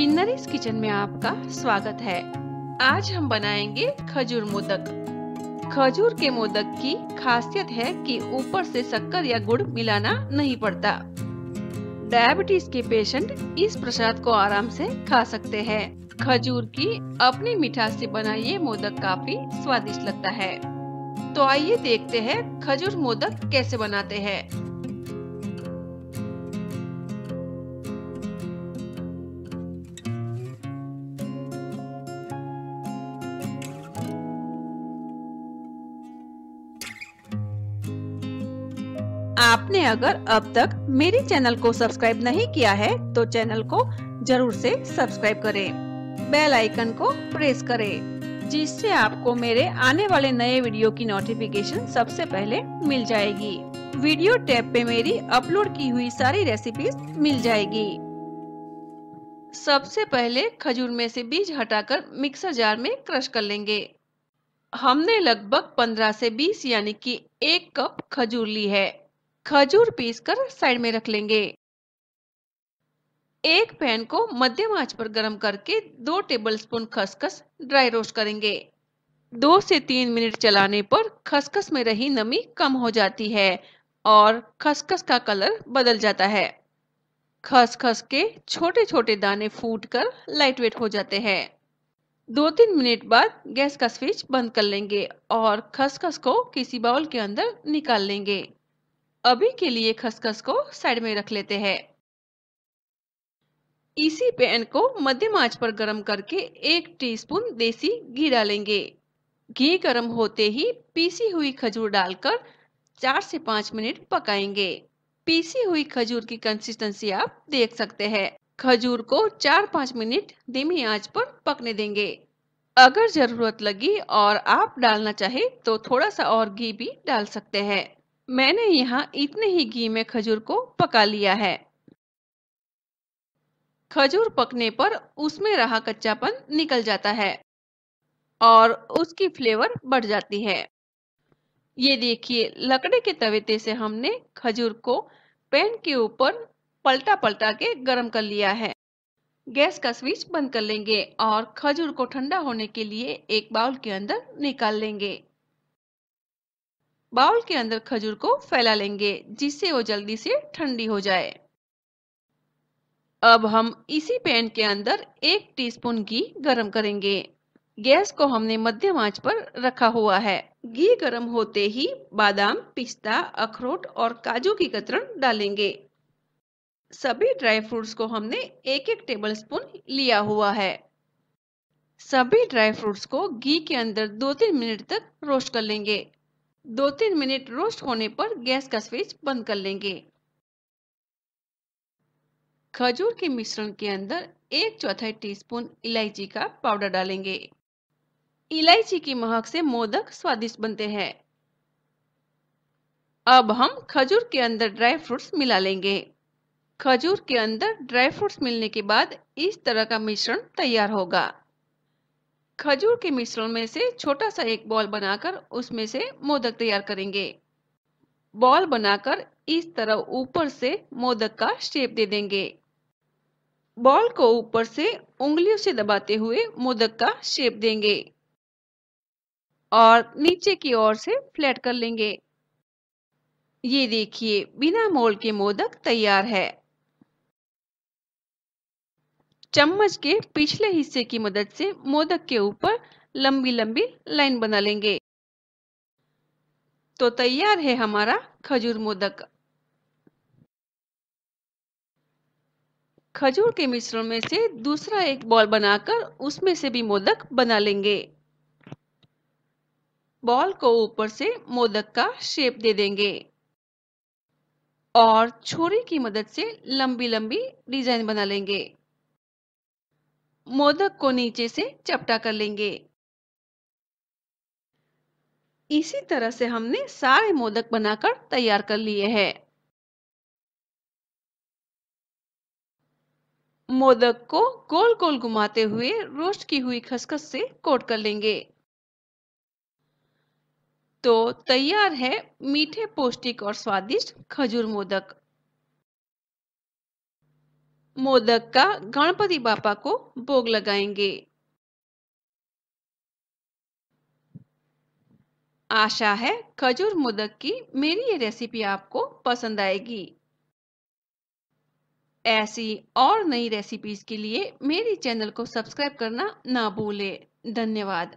किन्नरीज kitchen में आपका स्वागत है। आज हम बनाएंगे खजूर मोदक। खजूर के मोदक की खासियत है कि ऊपर से शक्कर या गुड़ मिलाना नहीं पड़ता। डायबिटीज के पेशेंट इस प्रसाद को आराम से खा सकते हैं। खजूर की अपनी मिठास से बना ये मोदक काफी स्वादिष्ट लगता है। तो आइए देखते हैं खजूर मोदक कैसे बनाते हैं। आपने अगर अब तक मेरे चैनल को सब्सक्राइब नहीं किया है तो चैनल को जरूर से सब्सक्राइब करें, बेल आइकन को प्रेस करें, जिससे आपको मेरे आने वाले नए वीडियो की नोटिफिकेशन सबसे पहले मिल जाएगी। वीडियो टैब पे मेरी अपलोड की हुई सारी रेसिपीज मिल जाएगी। सबसे पहले खजूर में से बीज हटाकर मिक्सर जार में क्रश कर लेंगे। हमने लगभग 15 से 20 यानी कि 1 कप खजूर ली है। खजूर पीसकर साइड में रख लेंगे। एक पैन को मध्यम आंच पर गर्म करके 2 टेबलस्पून खसखस ड्राई रोस्ट करेंगे। 2 से 3 मिनट चलाने पर खसखस में रही नमी कम हो जाती है और खसखस का कलर बदल जाता है। खसखस के छोटे छोटे दाने फूटकर लाइट वेट हो जाते हैं। 2-3 मिनट बाद गैस का स्विच बंद कर लेंगे और खसखस को किसी बाउल के अंदर निकाल लेंगे। अभी के लिए खसखस को साइड में रख लेते हैं। इसी पैन को मध्यम आंच पर गर्म करके 1 टीस्पून देसी घी डालेंगे। घी गर्म होते ही पीसी हुई खजूर डालकर 4 से 5 मिनट पकाएंगे। पीसी हुई खजूर की कंसिस्टेंसी आप देख सकते हैं। खजूर को 4-5 मिनट धीमी आंच पर पकने देंगे। अगर जरूरत लगी और आप डालना चाहे तो थोड़ा सा और घी भी डाल सकते हैं। मैंने यहाँ इतने ही घी में खजूर को पका लिया है। खजूर पकने पर उसमें रहा कच्चापन निकल जाता है और उसकी फ्लेवर बढ़ जाती है। ये देखिए, लकड़ी के तवे से हमने खजूर को पैन के ऊपर पलटा पलटा के गरम कर लिया है। गैस का स्विच बंद कर लेंगे और खजूर को ठंडा होने के लिए एक बाउल के अंदर निकाल लेंगे। बाउल के अंदर खजूर को फैला लेंगे जिससे वो जल्दी से ठंडी हो जाए। अब हम इसी पैन के अंदर 1 टीस्पून घी गरम करेंगे। गैस को हमने मध्यम आंच पर रखा हुआ है। घी गरम होते ही बादाम, पिस्ता, अखरोट और काजू की कतरन डालेंगे। सभी ड्राई फ्रूट्स को हमने 1-1 टेबलस्पून लिया हुआ है। सभी ड्राई फ्रूट्स को घी के अंदर 2-3 मिनट तक रोस्ट कर लेंगे। 2-3 मिनट रोस्ट होने पर गैस का स्विच बंद कर लेंगे। खजूर के मिश्रण के अंदर 1/4 टीस्पून इलायची का पाउडर डालेंगे। इलायची की महक से मोदक स्वादिष्ट बनते हैं। अब हम खजूर के अंदर ड्राई फ्रूट्स मिला लेंगे। खजूर के अंदर ड्राई फ्रूट्स मिलने के बाद इस तरह का मिश्रण तैयार होगा। खजूर के मिश्रण में से छोटा सा एक बॉल बनाकर उसमें से मोदक तैयार करेंगे। बॉल बनाकर इस तरह ऊपर से मोदक का शेप दे देंगे। बॉल को ऊपर से उंगलियों से दबाते हुए मोदक का शेप देंगे और नीचे की ओर से फ्लैट कर लेंगे। ये देखिए, बिना मोल्ड के मोदक तैयार है। चम्मच के पिछले हिस्से की मदद से मोदक के ऊपर लंबी लंबी लाइन बना लेंगे। तो तैयार है हमारा खजूर मोदक। खजूर के मिश्रण में से दूसरा एक बॉल बनाकर उसमें से भी मोदक बना लेंगे। बॉल को ऊपर से मोदक का शेप दे देंगे और छुरी की मदद से लंबी लंबी डिजाइन बना लेंगे। मोदक को नीचे से चपटा कर लेंगे। इसी तरह से हमने सारे मोदक बनाकर तैयार कर लिए हैं। मोदक को गोल गोल घुमाते हुए रोस्ट की हुई खसखस से कोट कर लेंगे। तो तैयार है मीठे, पौष्टिक और स्वादिष्ट खजूर मोदक। मोदक का गणपति बापा को भोग लगाएंगे। आशा है खजूर मोदक की मेरी ये रेसिपी आपको पसंद आएगी। ऐसी और नई रेसिपीज के लिए मेरी चैनल को सब्सक्राइब करना ना भूलें। धन्यवाद।